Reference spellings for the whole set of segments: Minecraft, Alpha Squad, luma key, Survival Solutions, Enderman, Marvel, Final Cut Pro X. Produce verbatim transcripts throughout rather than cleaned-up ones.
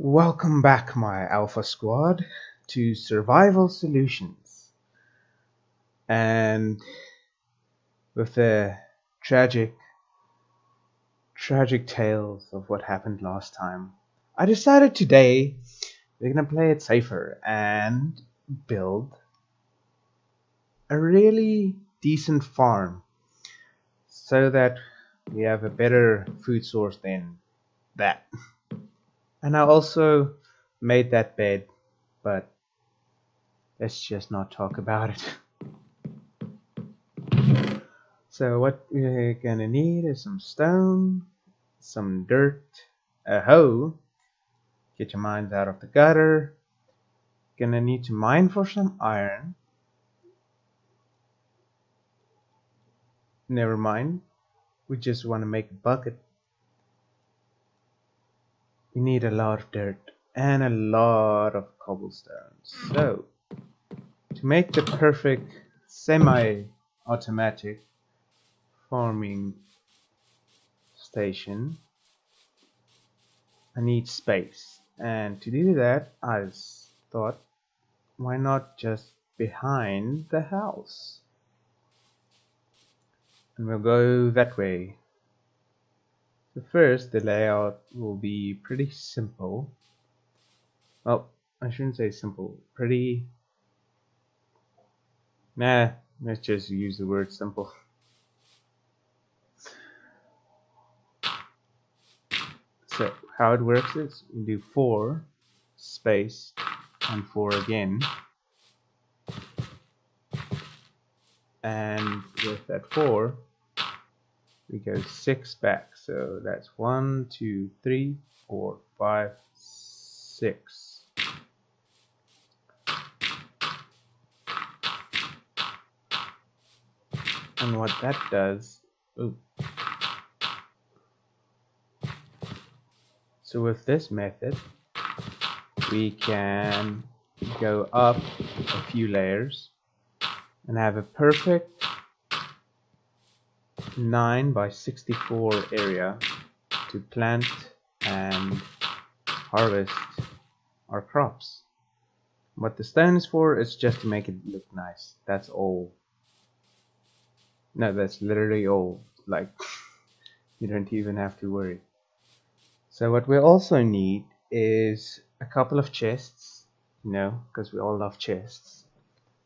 Welcome back, my Alpha Squad, to Survival Solutions. And with the tragic, tragic tales of what happened last time, I decided today we're gonna play it safer and build a really decent farm so that we have a better food source than that. And I also made that bed, but let's just not talk about it. So what we're gonna need is some stone, some dirt, a hoe. Get your mines out of the gutter. Gonna need to mine for some iron. Never mind. We just want to make a bucket. We need a lot of dirt and a lot of cobblestones. So, to make the perfect semi-automatic farming station, I need space. And to do that, I thought, why not just behind the house? And we'll go that way. So first, the layout will be pretty simple. Well, I shouldn't say simple. Pretty... Nah, let's just use the word simple. So, how it works is we do four, space, and four again. And with that four, we go six back. So that's one, two, three, four, five, six. And what that does, ooh. So with this method, we can go up a few layers and have a perfect nine by sixty-four area to plant and harvest our crops. What the stone is for is just to make it look nice. That's all. No, that's literally all. Like, you don't even have to worry. So what we also need is a couple of chests, you know, because we all love chests,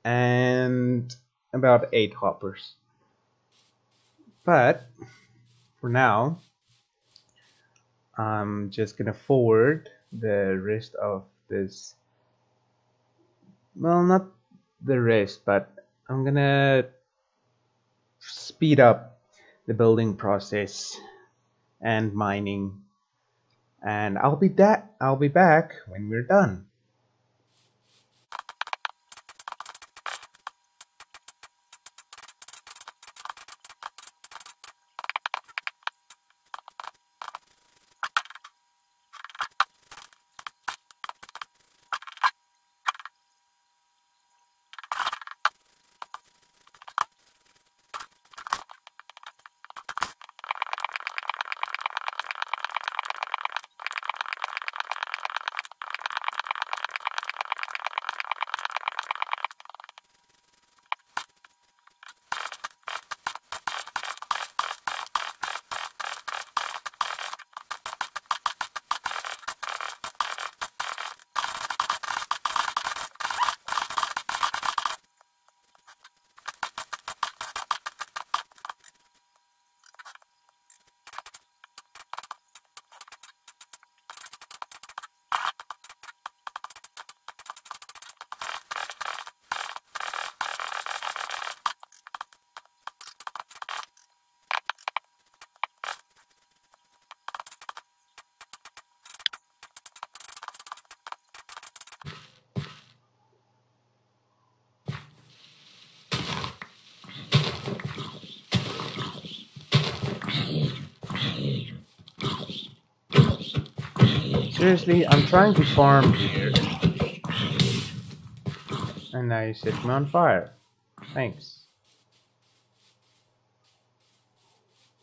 and about eight hoppers. But for now, I'm just gonna forward the rest of this. Well, not the rest, but I'm gonna speed up the building process and mining. And I'll be that I'll be back when we're done. Seriously, I'm trying to farm here, And now you set me on fire. Thanks.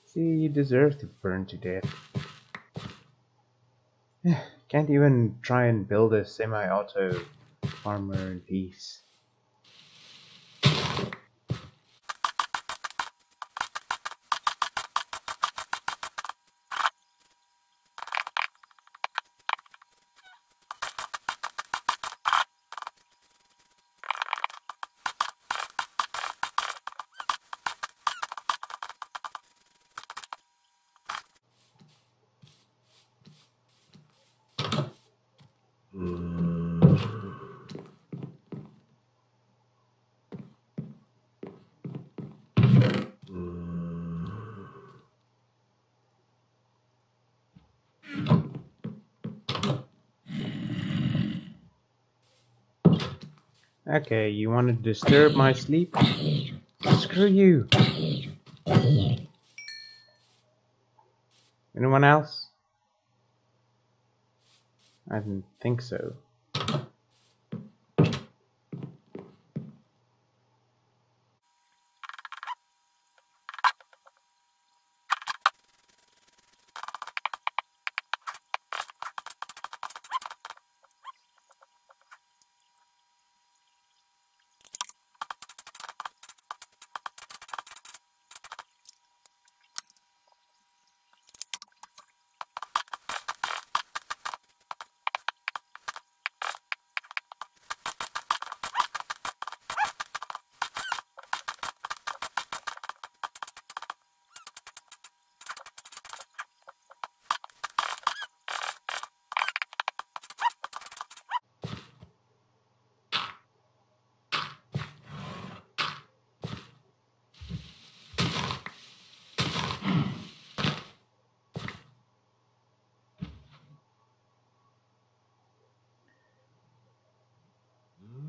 See, you deserve to burn to death. Can't even try and build a semi-auto armor in peace. Okay, you want to disturb my sleep? Screw you! Anyone else? I didn't think so.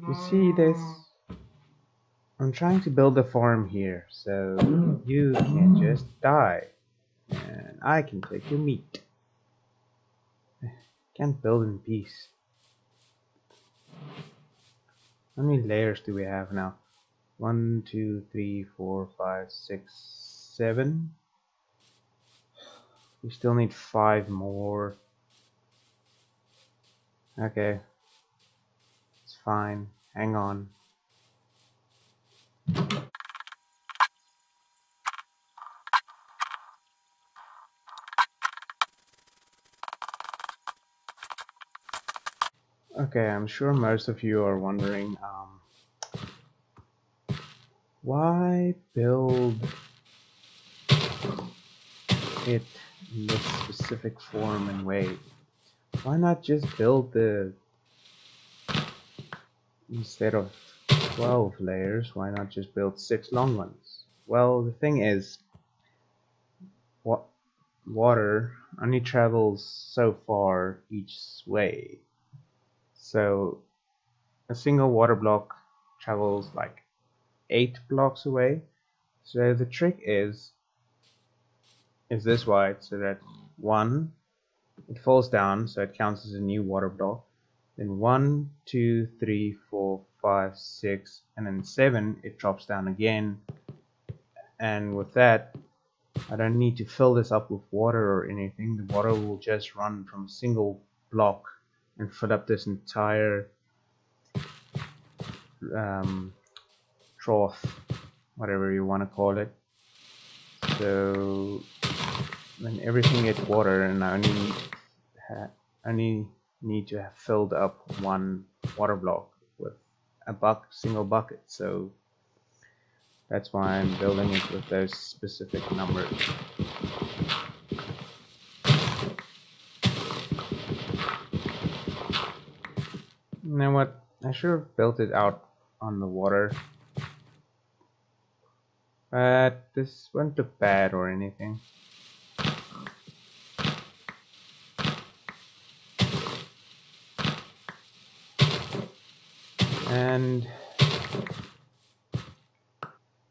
You see this? I'm trying to build a farm here, so you can just die. And I can take your meat. Can't build in peace. How many layers do we have now? One, two, three, four, five, six, seven. We still need five more. Okay. It's fine. Hang on. Okay, I'm sure most of you are wondering, um, why build it in this specific form and way? Why not just build the Instead of twelve layers, why not just build six long ones? Well, the thing is, wa water only travels so far each way. So a single water block travels like eight blocks away. So the trick is, is this wide, so that one, it falls down, so it counts as a new water block. Then one, two, three, four, five, six, and then seven, it drops down again. And with that, I don't need to fill this up with water or anything. The water will just run from a single block and fill up this entire um, trough, whatever you want to call it. So then everything gets water, and I only need, uh, only need to have filled up one water block with a buck single bucket. So that's why I'm building it with those specific numbers. You know what, I should have built it out on the water, but this won't look bad or anything. And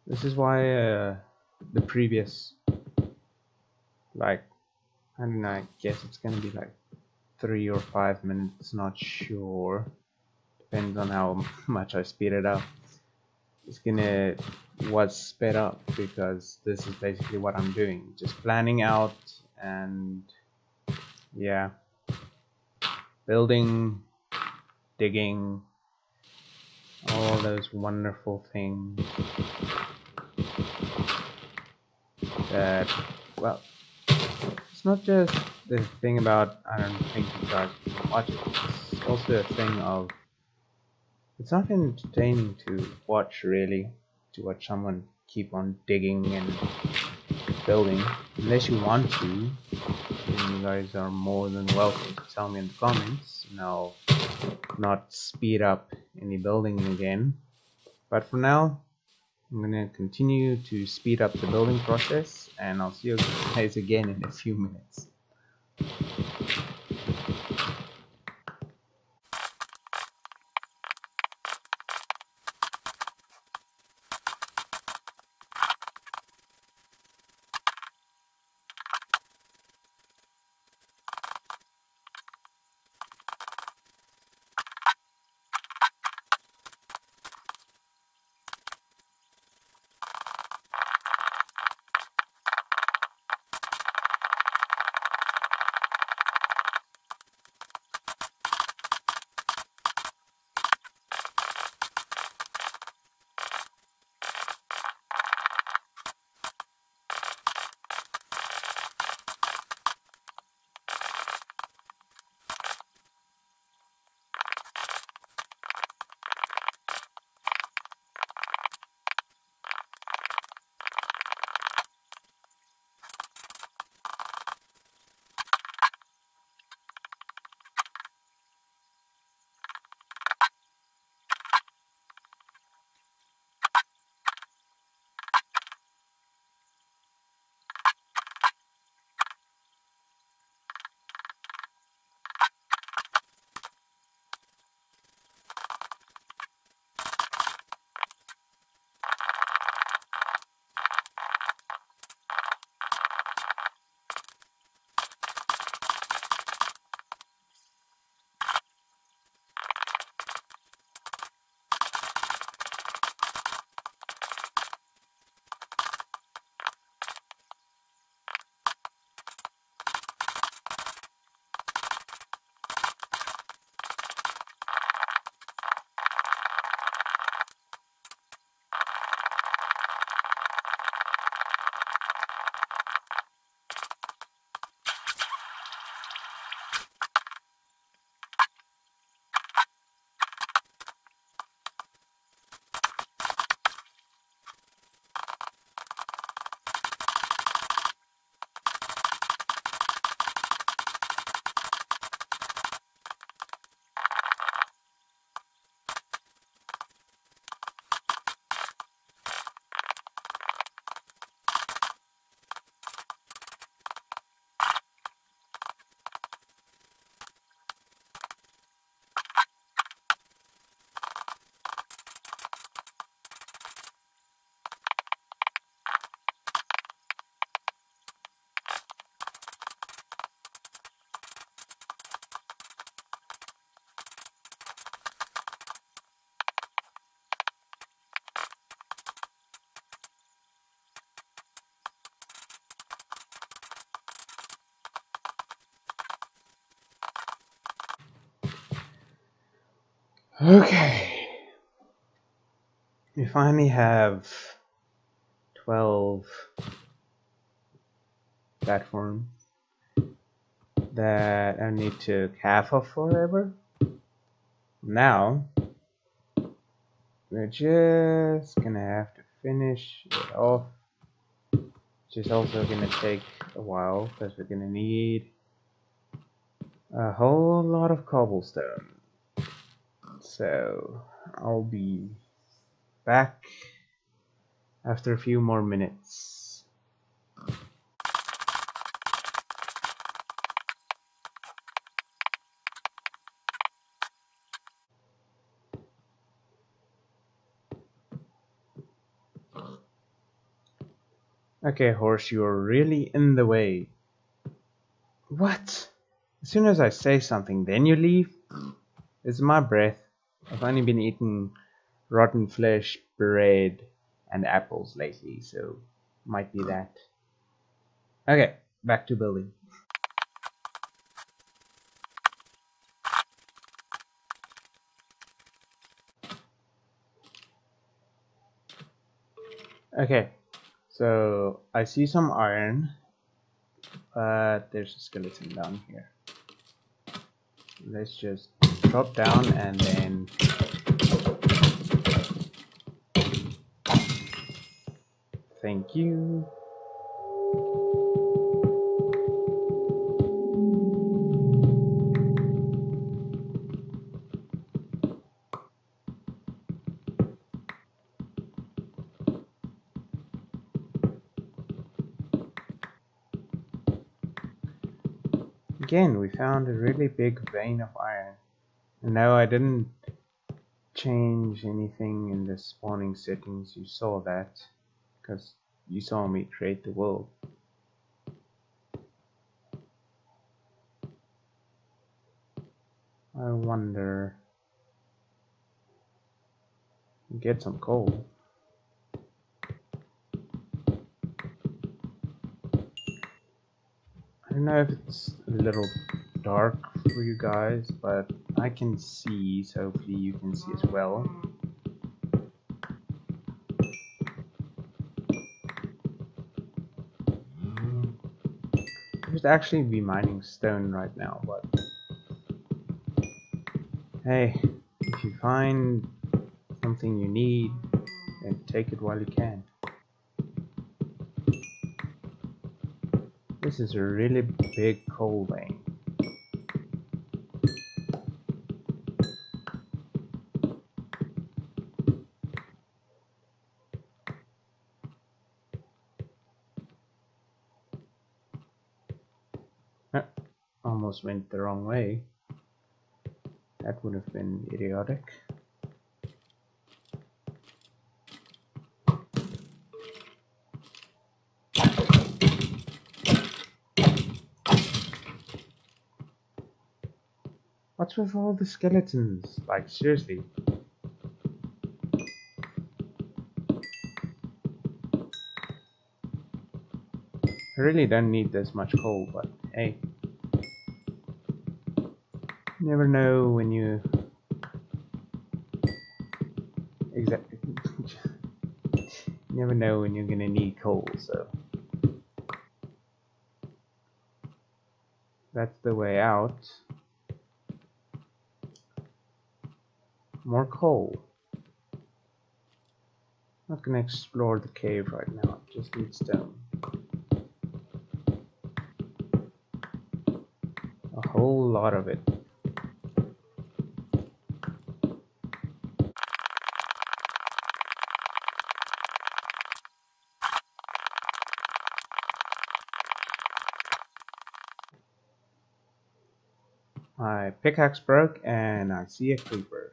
this is why uh, the previous, like, I don't know, I guess it's gonna be like three or five minutes, not sure, depends on how much I speed it up. It's gonna what's sped up, because this is basically what I'm doing, just planning out and yeah, building, digging, all those wonderful things that, well, it's not just the thing about I don't think you guys can watch it, it's also a thing of it's not entertaining to watch, really, to watch someone keep on digging and building. Unless you want to, then you guys are more than welcome to tell me in the comments, and I'll not speed up any building again. But for now, I'm gonna continue to speed up the building process, and I'll see you guys again in a few minutes. Okay, we finally have twelve platforms that I need to half of forever. Now we're just gonna have to finish it off, which is also gonna take a while because we're gonna need a whole lot of cobblestone. So I'll be back after a few more minutes. Okay, horse, you're really in the way. What? As soon as I say something, then you leave? It's my breath. I've only been eating rotten flesh, bread, and apples lately, so might be that. Okay, back to building. Okay, so I see some iron, but there's a skeleton down here. Let's just drop down and then thank you. Again, we found a really big vein of iron. No, I didn't change anything in the spawning settings. You saw that because you saw me create the world. I wonder. Get some coal. I don't know if it's a little dark for you guys, but I can see, so hopefully you can see as well. I should actually be mining stone right now, but hey, if you find something you need, then take it while you can. This is a really big coal vein. Ah, almost went the wrong way. That would have been idiotic. What's with all the skeletons? Like, seriously. I really don't need this much coal, but hey. You never know when you exactly you never know when you're gonna need coal, so that's the way out. More coal. I'm not gonna explore the cave right now, I just need stone. A whole lot of it. My pickaxe broke and I see a creeper.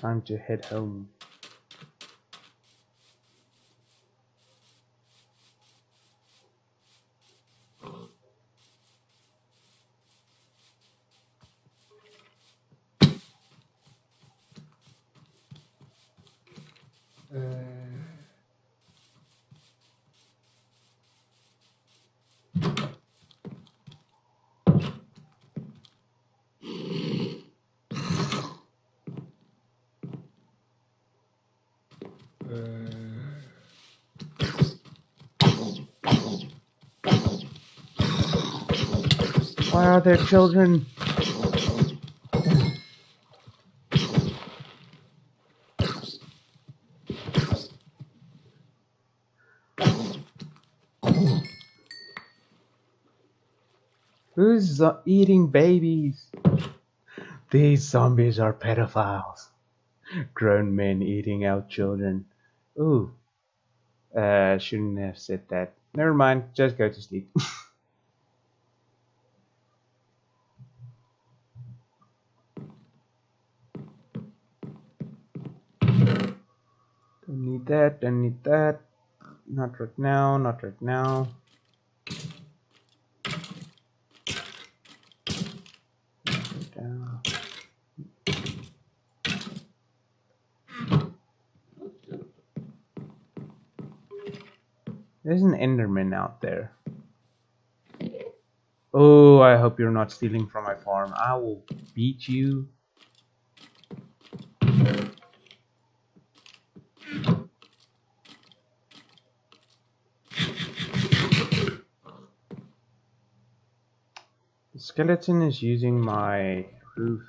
Time to head home. Uh. Why are there children? Who's eating babies? These zombies are pedophiles. Grown men eating out children. Ooh, uh, shouldn't have said that. Never mind, just go to sleep. that, don't need that. Not right now, not right now. There's an Enderman out there. Oh, I hope you're not stealing from my farm. I will beat you. The skeleton is using my roof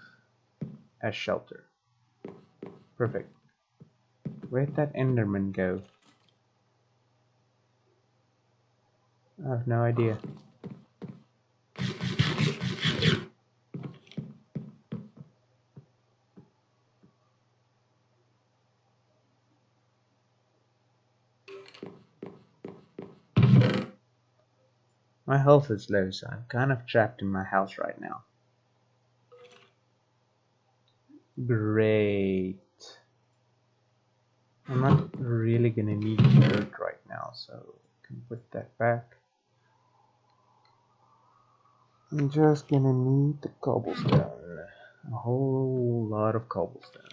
as shelter. Perfect. Where'd that Enderman go? I have no idea. My health is low, so I'm kind of trapped in my house right now. Great. I'm not really gonna need dirt right now, so I can put that back. I'm just gonna need the cobblestone. A whole lot of cobblestone.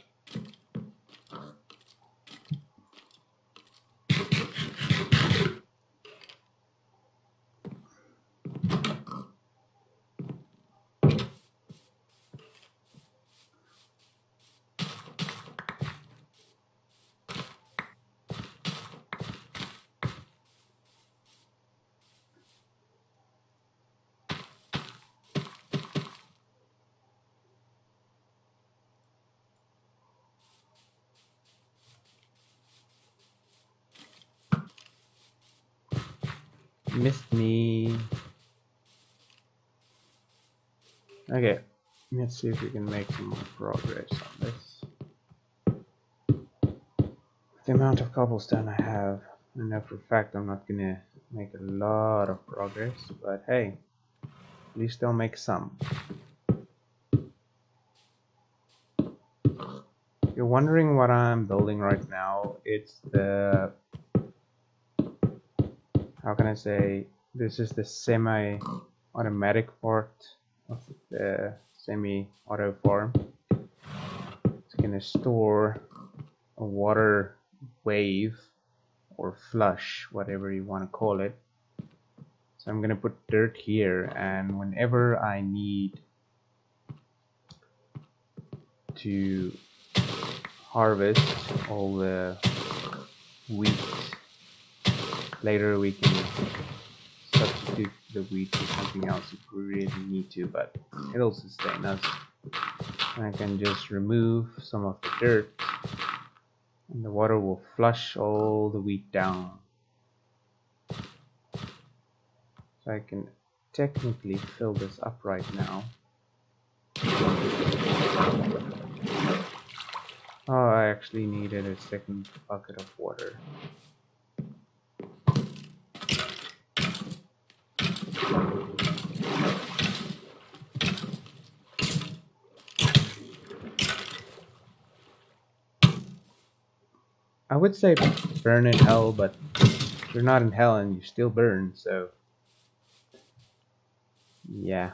Missed me. Okay, let's see if we can make some more progress on this. With the amount of cobblestone I have, I know for a fact I'm not gonna make a lot of progress, but hey, at least I'll make some. If you're wondering what I'm building right now, it's the... how can I say, this is the semi-automatic part of the semi-auto farm. It's gonna store a water wave or flush, whatever you want to call it. So I'm gonna put dirt here, and whenever I need to harvest all the wheat, later we can substitute the wheat for something else if we really need to, but it'll sustain us. And I can just remove some of the dirt, and the water will flush all the wheat down. So I can technically fill this up right now. Oh, I actually needed a second bucket of water. I would say burn in hell, but you're not in hell and you still burn, so yeah.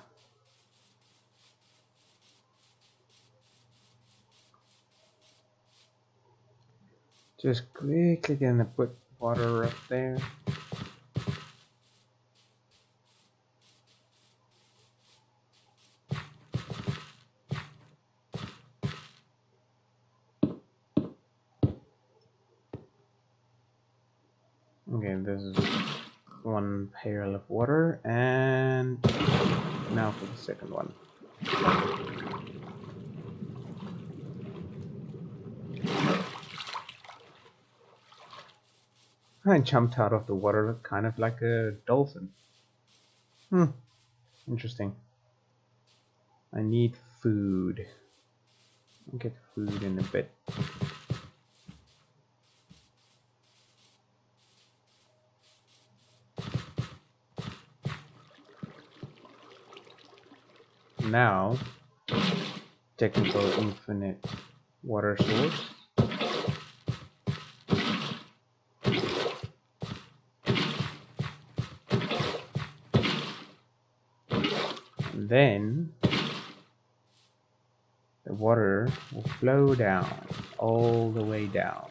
Just quickly gonna put water up there. Okay, this is one pail of water, and now for the second one. I jumped out of the water kind of like a dolphin. Hmm, interesting. I need food. I'll get food in a bit. Now, technical infinite water source. then the water will flow down, all the way down.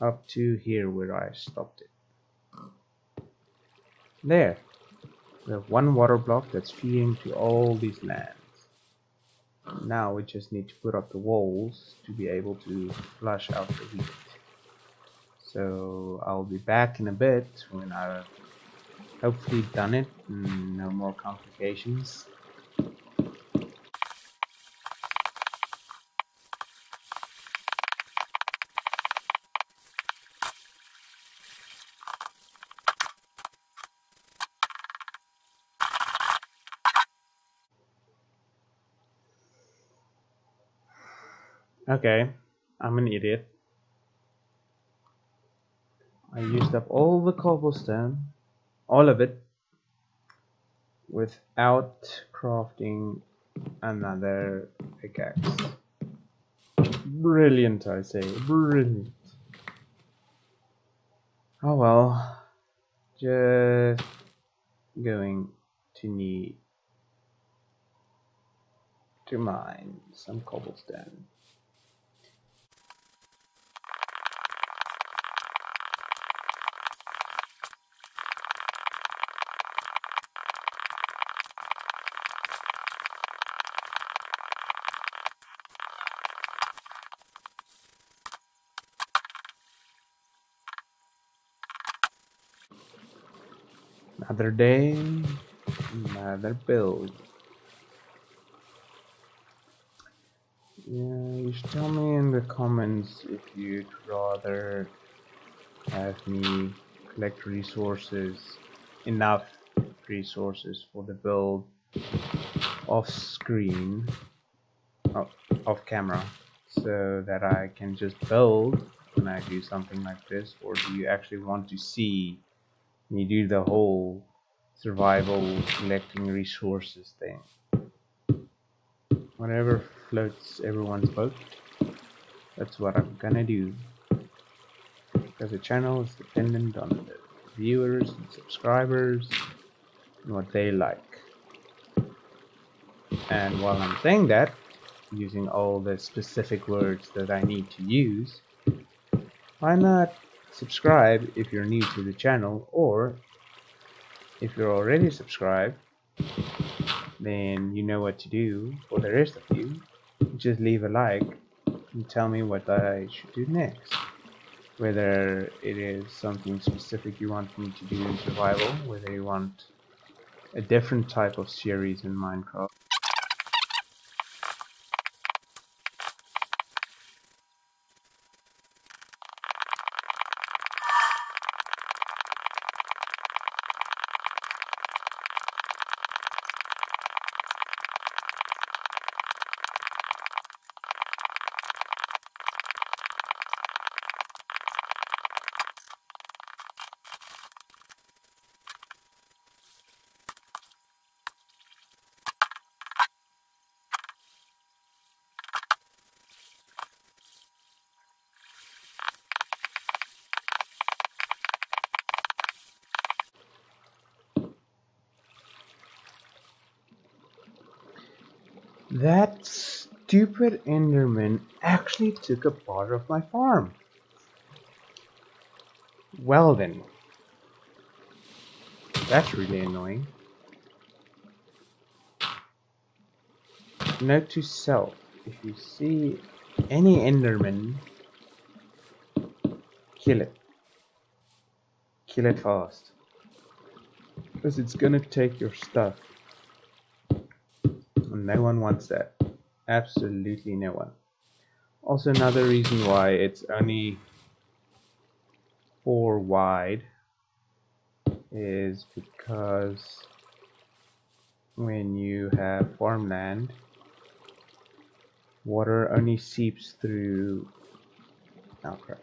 Up to here where I stopped it. There. We have one water block that's feeding to all these lands. Now we just need to put up the walls to be able to flush out the wheat. So I'll be back in a bit when I've hopefully done it and no more complications. Okay, I'm an idiot. I used up all the cobblestone, all of it, without crafting another pickaxe. Brilliant, I say, brilliant. Oh well, just going to need to mine some cobblestone. Another day, another build. Yeah, you should tell me in the comments if you'd rather have me collect resources, enough resources for the build off screen, off, off camera, so that I can just build when I do something like this, or do you actually want to see you do the whole survival collecting resources thing? Whatever floats everyone's boat, that's what I'm gonna do. Because the channel is dependent on the viewers and subscribers and what they like. And while I'm saying that, using all the specific words that I need to use, why not subscribe if you're new to the channel, or if you're already subscribed, then you know what to do. For the rest of you, just leave a like and tell me what I should do next, whether it is something specific you want me to do in survival, whether you want a different type of series in Minecraft. That stupid Enderman actually took a part of my farm. Well then. That's really annoying. Note to self, if you see any Enderman, kill it. Kill it fast. Because it's gonna take your stuff. No one wants that. Absolutely no one. Also, another reason why it's only four wide is because when you have farmland, water only seeps through. Oh crap.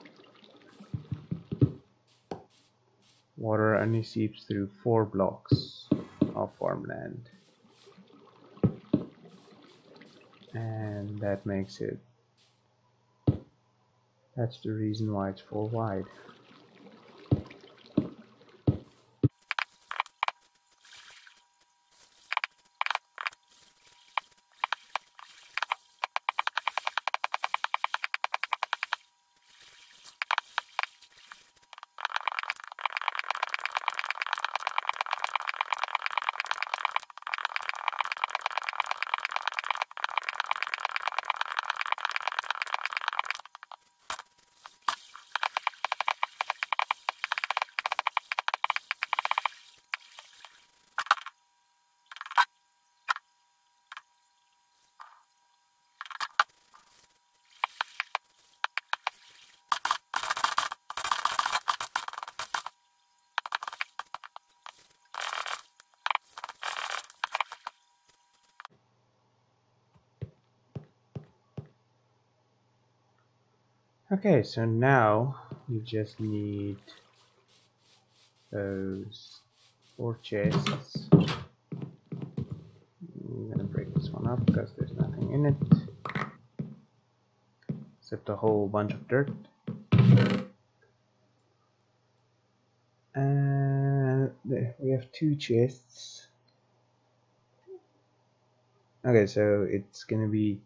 Water only seeps through four blocks of farmland. and that makes it, that's the reason why it's four wide. Okay, so now we just need those four chests. I'm gonna break this one up because there's nothing in it except a whole bunch of dirt. And there, we have two chests. Okay, so it's gonna be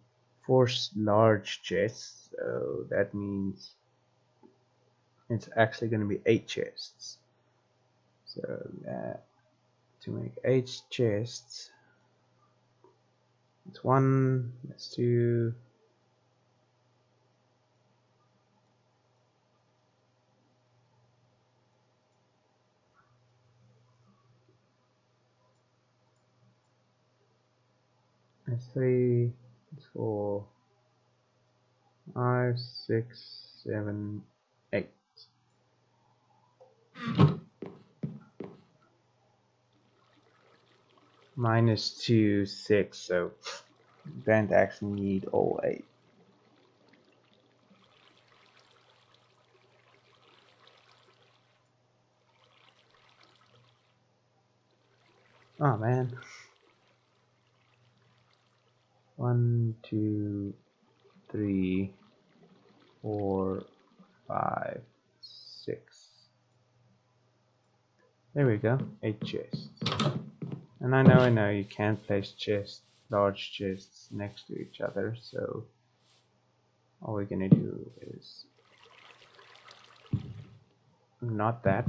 four large chests, so that means it's actually going to be eight chests. So uh, to make eight chests, it's one, that's two, that's three. Four, five, six, seven, eight. Minus two, six, so don't actually need all eight. Oh man. One, two, three, four, five, six. There we go, eight chests. And I know, I know you can't place chests, large chests next to each other, so all we're gonna do is not that.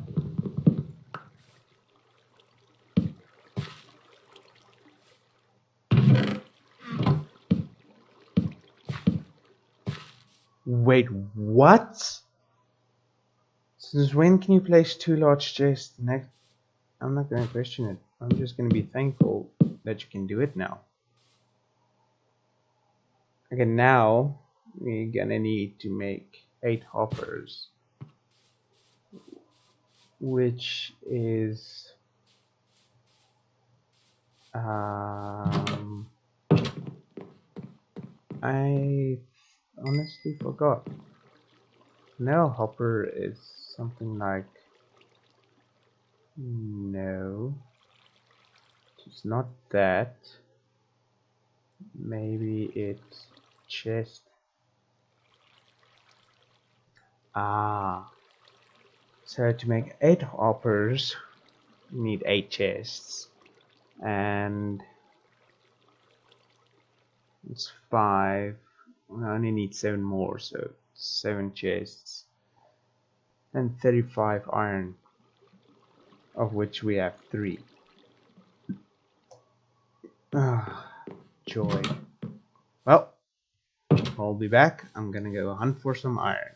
Wait, what? Since when can you place two large chests next? I'm not going to question it. I'm just going to be thankful that you can do it now. Okay, now we're going to need to make eight hoppers, which is um, I honestly forgot. Nail hopper is something like, no, it's not that. Maybe it's chest. Ah, so to make eight hoppers you need eight chests, and it's five. I only need seven more, so seven chests and thirty-five iron, of which we have three. Ah, joy. Well, I'll be back. I'm gonna go hunt for some iron.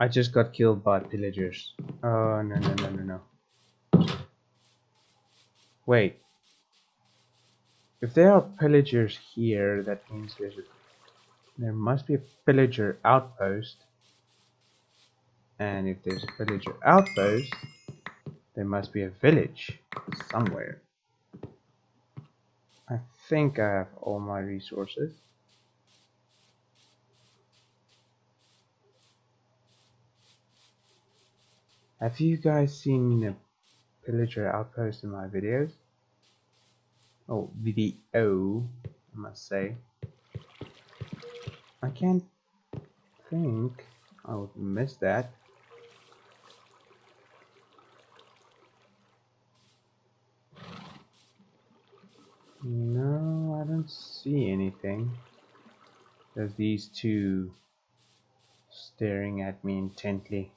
I just got killed by pillagers. Oh no no no no no. Wait, If there are pillagers here, that means there's a, there must be a pillager outpost. And if there's a villager outpost, there must be a village somewhere. I think I have all my resources. Have you guys seen a pillager outpost in my videos? Oh, video, I must say. I can't think I would miss that. No, I don't see anything. There's these two staring at me intently.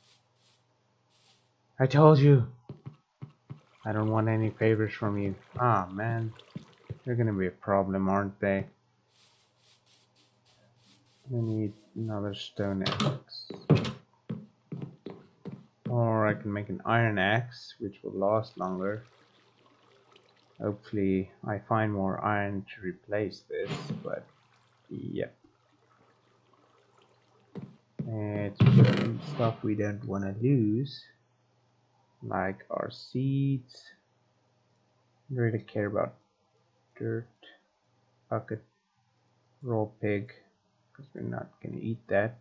I told you! I don't want any favors from you. Ah, man. They're gonna be a problem, aren't they? I need another stone axe. Or I can make an iron axe, which will last longer. Hopefully I find more iron to replace this, but yep. It's stuff we don't want to lose, like our seeds. I don't really care about dirt, bucket, raw pig, because we're not going to eat that.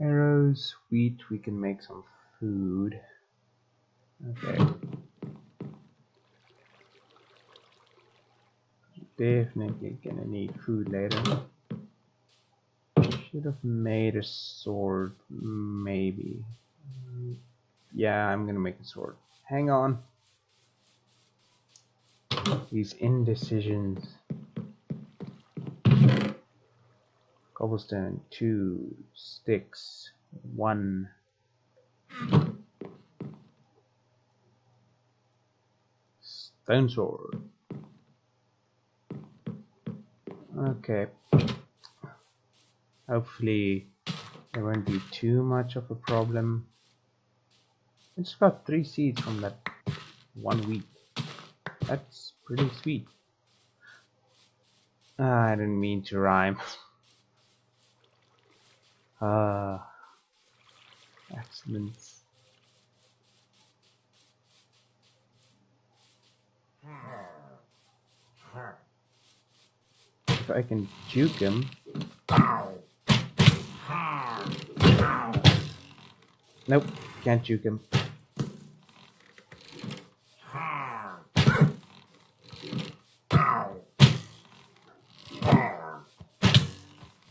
Arrows, wheat, we can make some food. Okay. Definitely gonna need food later. Should have made a sword, maybe. Yeah, I'm gonna make a sword. Hang on. These indecisions. Cobblestone, two sticks, one. Stone sword. Okay, hopefully there won't be too much of a problem. I just got three seeds from that one wheat. That's pretty sweet. Ah, I didn't mean to rhyme. Ah, uh, accidents. If I can juke him. Nope, can't juke him.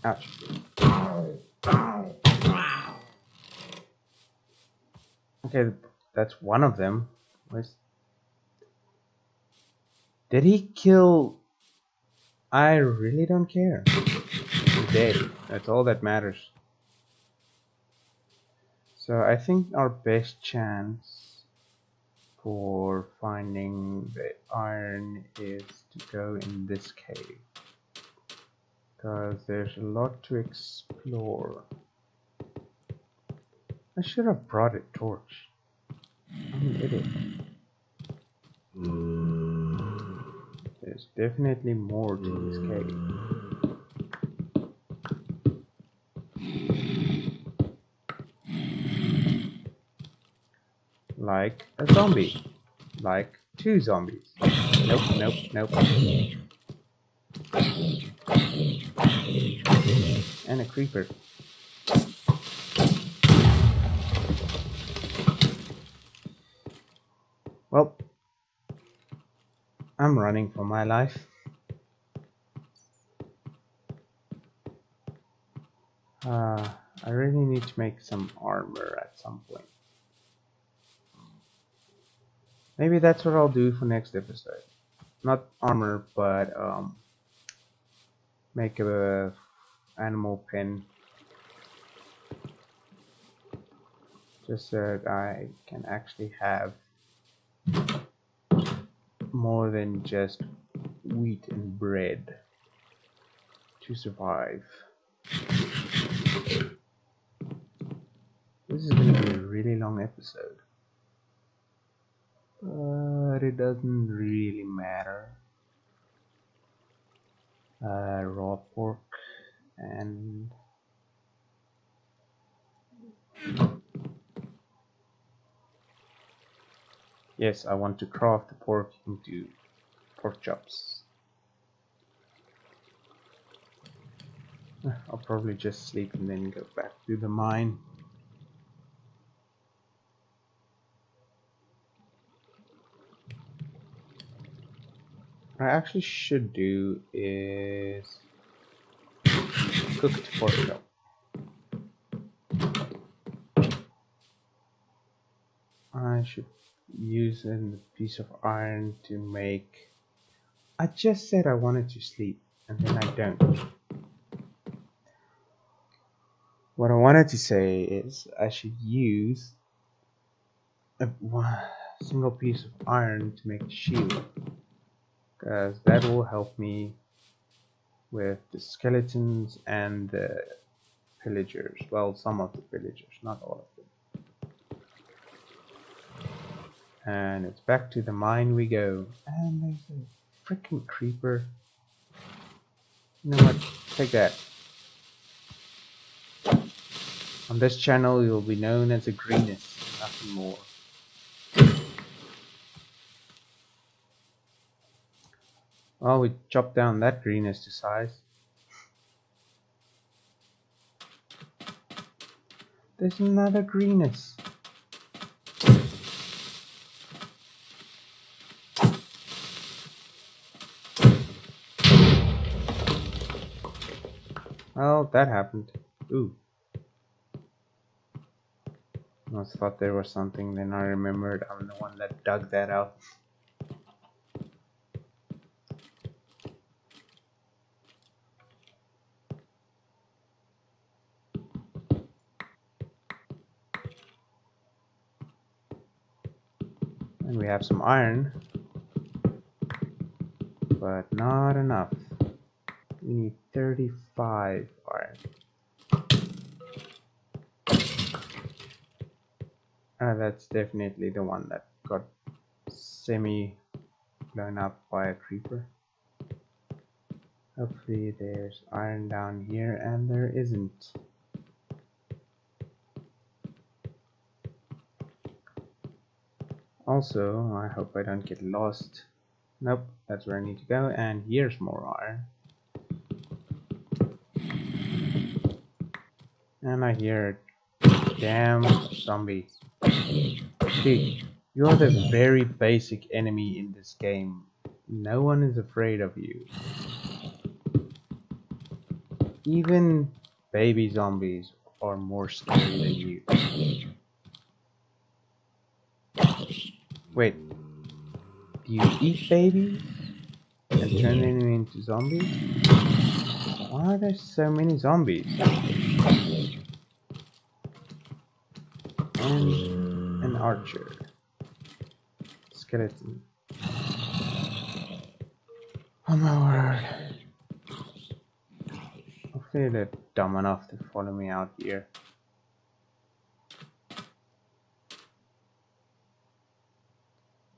Ouch. Okay, that's one of them. Where's... Did he kill... I really don't care. I'm dead. That's all that matters. So I think our best chance for finding the iron is to go in this cave, because there's a lot to explore. I should have brought a torch. I'm an idiot. Mm. There's definitely more to this cave. Like a zombie. Like two zombies. Nope, nope, nope. And a creeper. Well, I'm running for my life. Uh, I really need to make some armor at some point. Maybe that's what I'll do for next episode. Not armor, but um, make a animal pen. Just so that I can actually have more than just wheat and bread to survive. This is going to be a really long episode. Uh, it doesn't really matter. Uh, raw pork and yes, I want to craft the pork into pork chops. I'll probably just sleep and then go back to the mine. What I actually should do is cook the pork chop. I should use a piece of iron to make... I just said I wanted to sleep and then I don't. What I wanted to say is I should use a single piece of iron to make a shield, because that will help me with the skeletons and the pillagers. Well, some of the pillagers, not all of them. And it's back to the mine we go. And there's a freaking creeper. You know what? Take that. On this channel, you'll be known as a greenist, nothing more. Well, we chopped down that greenist to size. There's another greenist. Well, that happened. Ooh. I almost thought there was something, then I remembered I'm the one that dug that out. And we have some iron. But not enough. We need thirty-five iron. Uh, that's definitely the one that got semi blown up by a creeper. Hopefully there's iron down here, and there isn't. Also, I hope I don't get lost. Nope, that's where I need to go, and here's more iron. And I hear it. Damn zombie. Dude, you're the very basic enemy in this game. No one is afraid of you. Even baby zombies are more scary than you. Wait. Do you eat babies and turn them into zombies? Why are there so many zombies? And an archer. Skeleton. Oh my word. Hopefully they're dumb enough to follow me out here.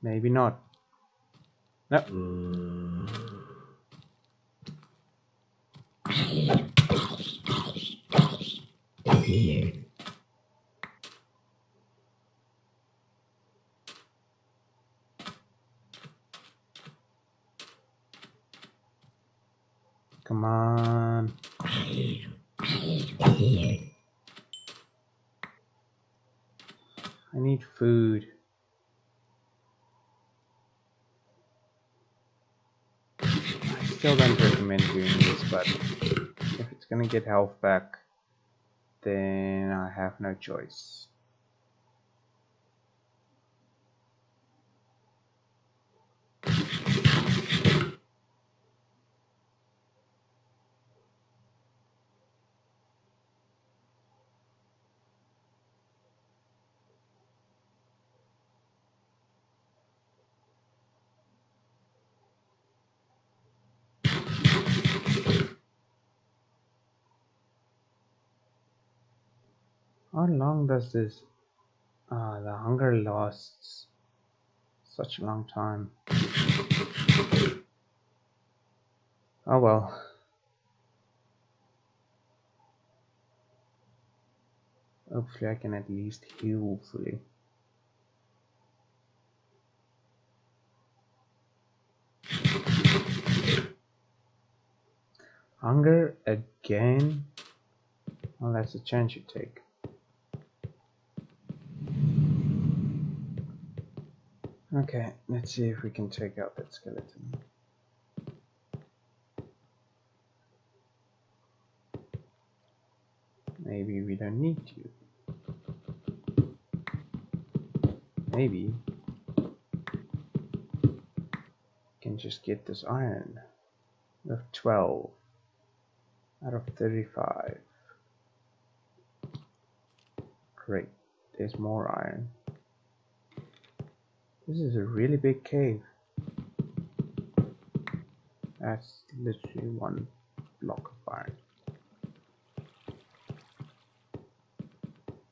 Maybe not. Nope. Come on. I need food. I still don't recommend doing this, but if it's gonna get health back, then I have no choice. How long does this? Ah, the hunger lasts Such a long time. Oh well. Hopefully I can at least heal fully. Hunger again? Well, that's a chance you take. Okay, let's see if we can take out that skeleton. Maybe we don't need you. Maybe we can just get this iron. We have twelve out of thirty-five. Great, there's more iron. This is a really big cave. That's literally one block of iron.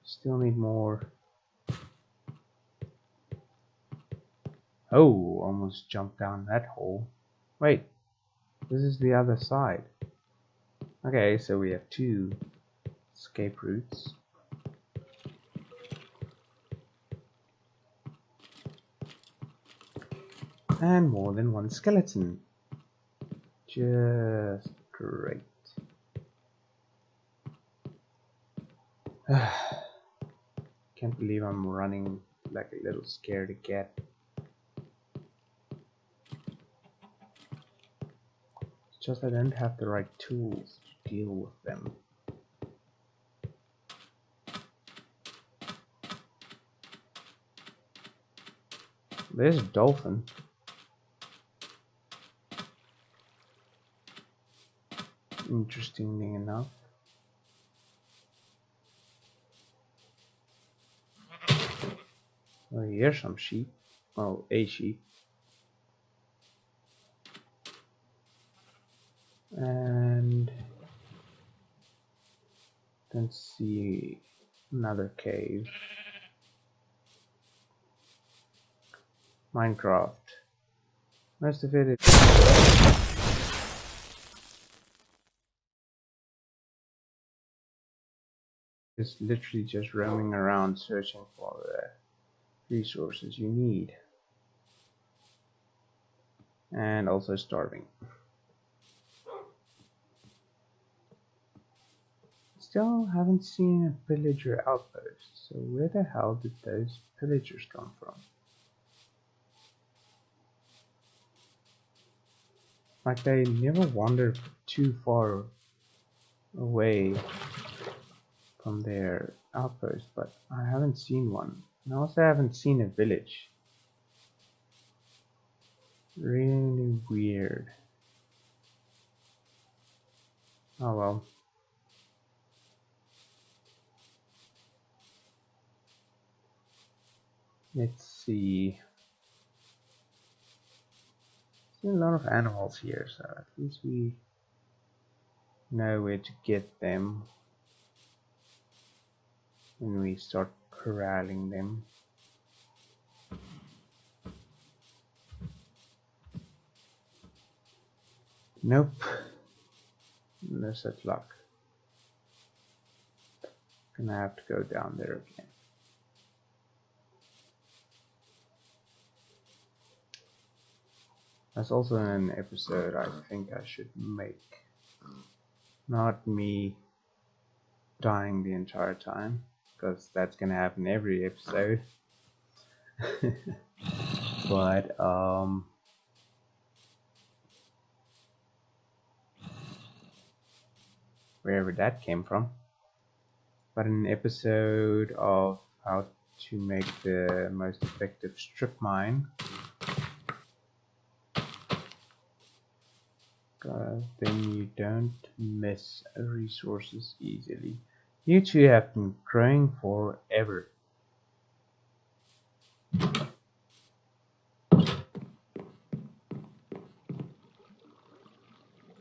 Still need more. Oh, almost jumped down that hole. Wait, this is the other side. Okay, so we have two escape routes. And more than one skeleton. Just great. Can't believe I'm running like a little scaredy cat. It's just I don't have the right tools to deal with them. There's a dolphin. Interestingly enough. Well, here's some sheep. Oh, a sheep. And then see another cave. Minecraft. Most of it is It's literally just roaming around searching for the resources you need, and also starving. Still haven't seen a pillager outpost, so where the hell did those pillagers come from? Like, they never wander too far away from their outpost, but I haven't seen one, and also I haven't seen a village. Really weird. Oh well. Let's see. See a lot of animals here, so at least we know where to get them when we start corralling them. Nope. No such luck. Gonna have to go down there again. That's also an episode I think I should make. Not me dying the entire time, because that's gonna happen every episode. But um wherever that came from. But an episode of how to make the most effective strip mine. Because then you don't miss resources easily. You two have been growing forever.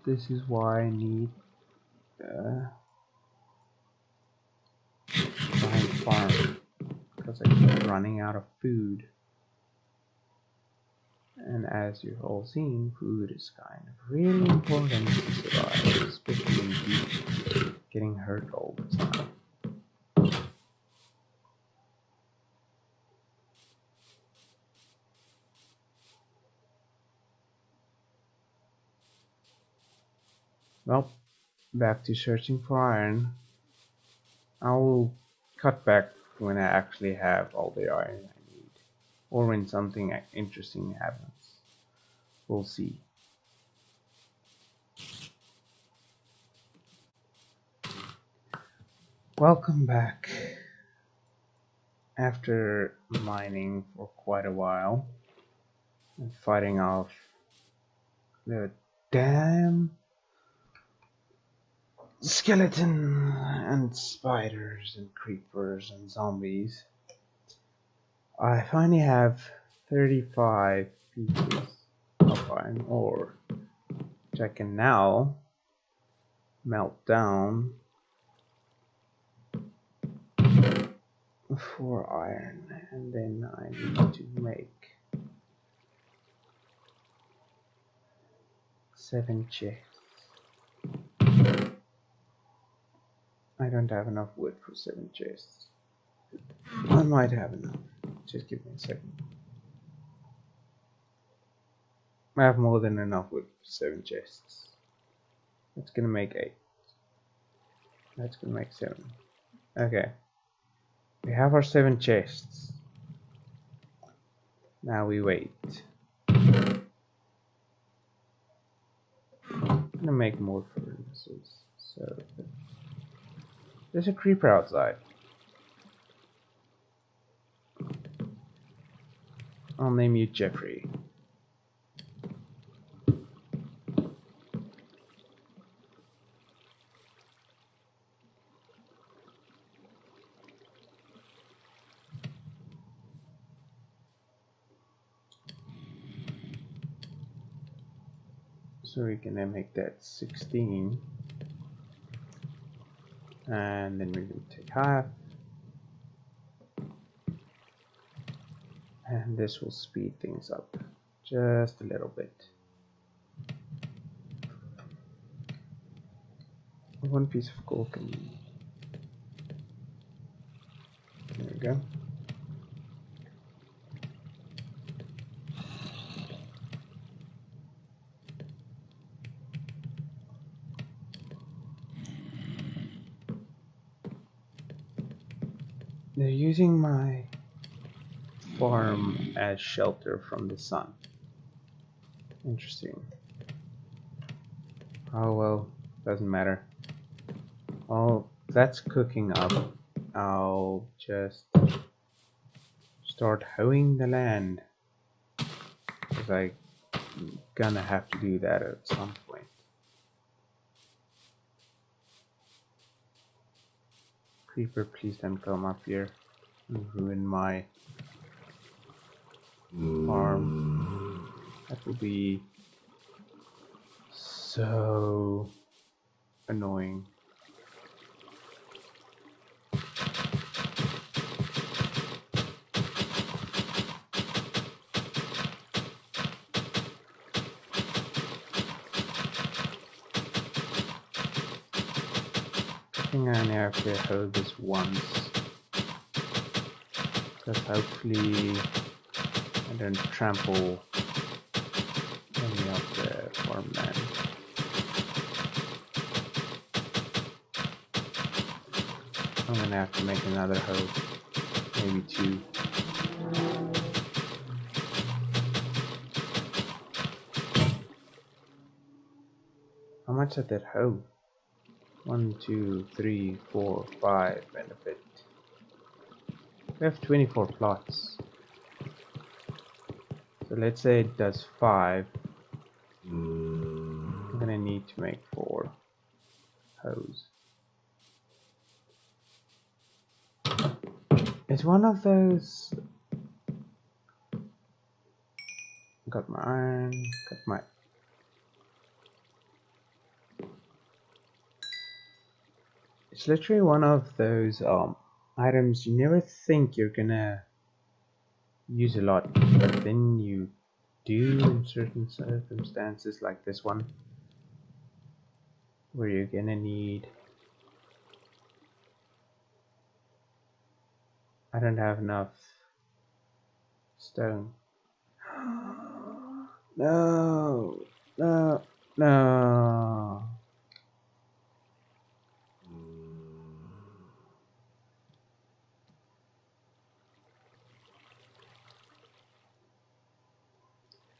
This is why I need uh, farm, because I keep running out of food. and as you've all seen, food is kind of really important to survive, especially when you getting hurt all the time. Well, back to searching for iron. I will cut back when I actually have all the iron I need, or when something interesting happens. We'll see. Welcome back. After mining for quite a while and fighting off the damn skeleton and spiders and creepers and zombies, I finally have thirty-five pieces of iron ore, which I can now melt down for iron, and then I need to make seven chests. I don't have enough wood for seven chests. I might have enough. Just give me a second. I have more than enough wood for seven chests. That's gonna make eight. That's gonna make seven. Okay. We have our seven chests. Now we wait. I'm gonna make more furnaces. So there's a creeper outside. I'll name you Jeffrey. So we can then make that sixteen, and then we can take half, and this will speed things up just a little bit. One piece of coal can be. There we go. They're using my farm as shelter from the sun. Interesting. Oh well, doesn't matter. Oh, that's cooking up. I'll just start hoeing the land, because I'm gonna have to do that at some point. Creeper, please don't come up here and ruin my farm. That will be so annoying. I think I only have to hoe this once, because hopefully I don't trample any of the farmland. I'm gonna have to make another hoe, maybe two. How much did that hoe? One, two, three, four, five, benefit. We have twenty-four plots. So let's say it does five. I'm gonna need to make four hoes. It's one of those. Got my iron, got my. It's literally one of those um, items you never think you're gonna use a lot, but then you do in certain circumstances like this one, where you're gonna need, I don't have enough stone. No, no, no.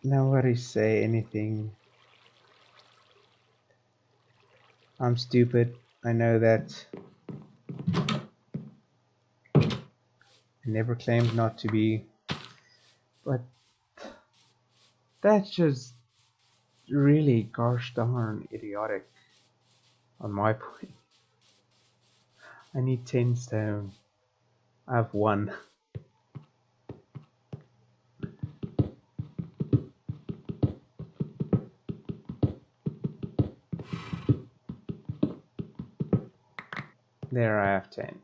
Nobody say anything. I'm stupid, I know that. I never claimed not to be, but that's just really gosh darn idiotic on my point. I need ten stone. I have one. There, I have ten.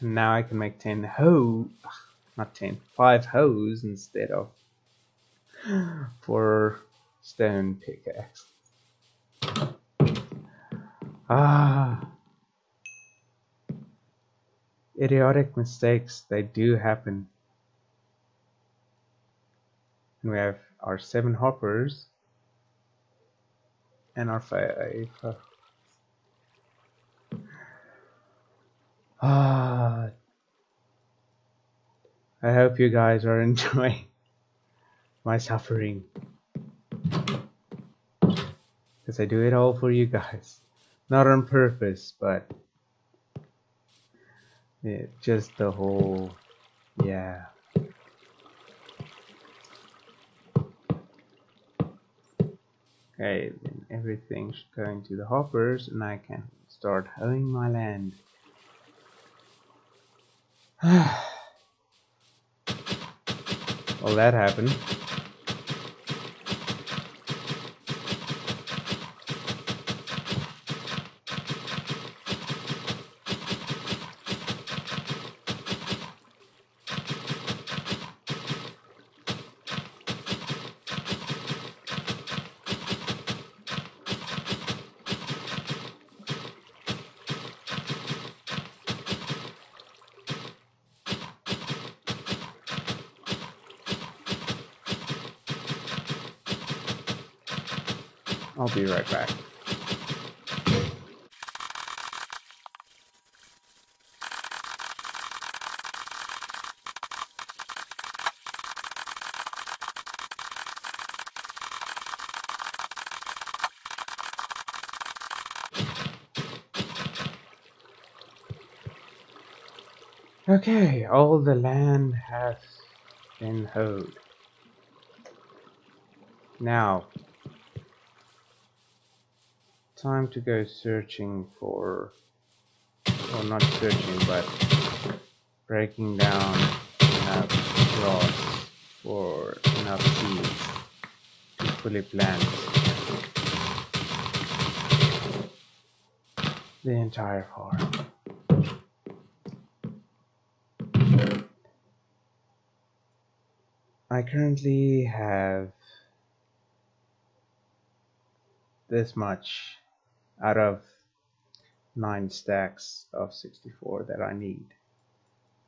And now I can make ten ho, not ten, five hoes instead of four stone pickaxe. Ah, idiotic mistakes, they do happen. And we have our seven hoppers and our five. Uh, Ah, I hope you guys are enjoying my suffering, because I do it all for you guys, not on purpose, but yeah, just the whole, yeah. Okay, then everything's going to the hoppers, and I can start hoeing my land. Well, that happened. I'll be right back. Okay, all the land has been hoed. Now, time to go searching for, well, not searching, but breaking down enough grass for enough seeds to fully plant the entire farm. I currently have this much out of nine stacks of sixty-four that I need.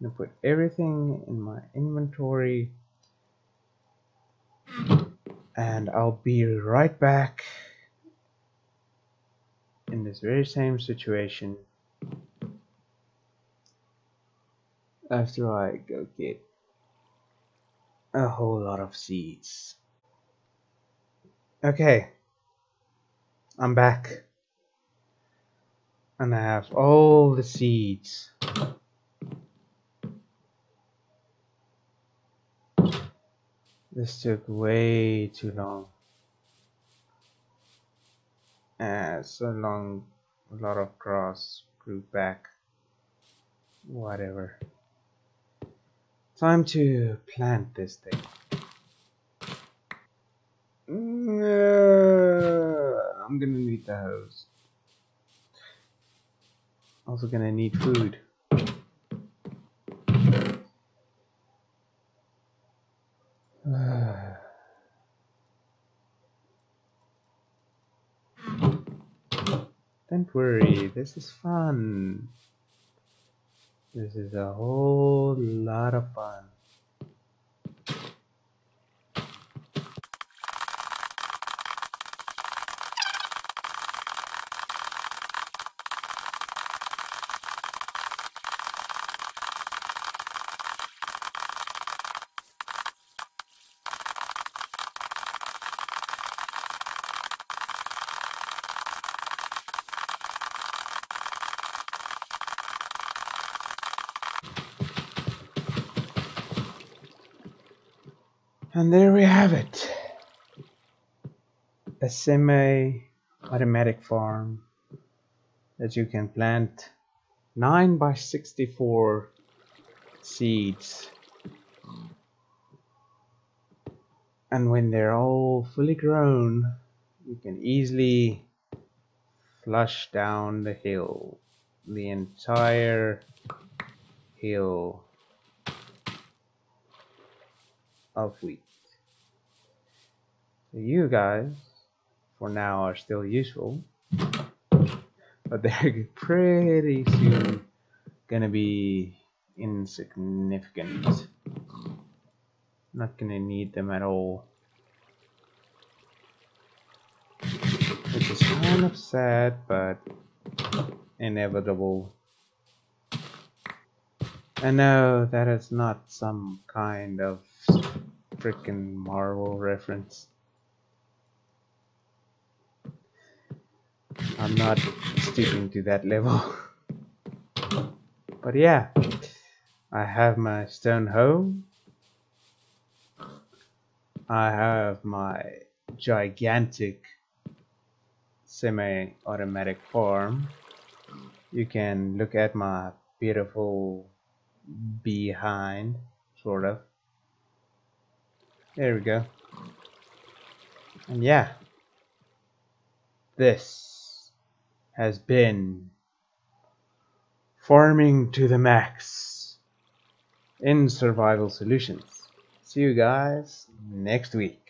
I'm gonna put everything in my inventory, and I'll be right back in this very same situation after I go get a whole lot of seeds. Okay, I'm back. And I have all the seeds. This took way too long. Ah, so long, a lot of grass grew back. Whatever. Time to plant this thing. No, I'm gonna need the hose. Also gonna need food. Don't worry, this is fun. This is a whole lot of fun. And there we have it, a semi-automatic farm that you can plant nine by sixty-four seeds, and when they're all fully grown you can easily flush down the hill, the entire hill of wheat. You guys, for now, are still useful, but they're pretty soon gonna be insignificant. Not gonna need them at all, which is kind of sad, but inevitable. And no, that is not some kind of freaking Marvel reference. I'm not sticking to that level. But yeah, I have my stone hoe. I have my gigantic semi-automatic farm. You can look at my beautiful behind, sort of. There we go. And yeah, this has been farming to the max in Survival Solutions. See you guys next week.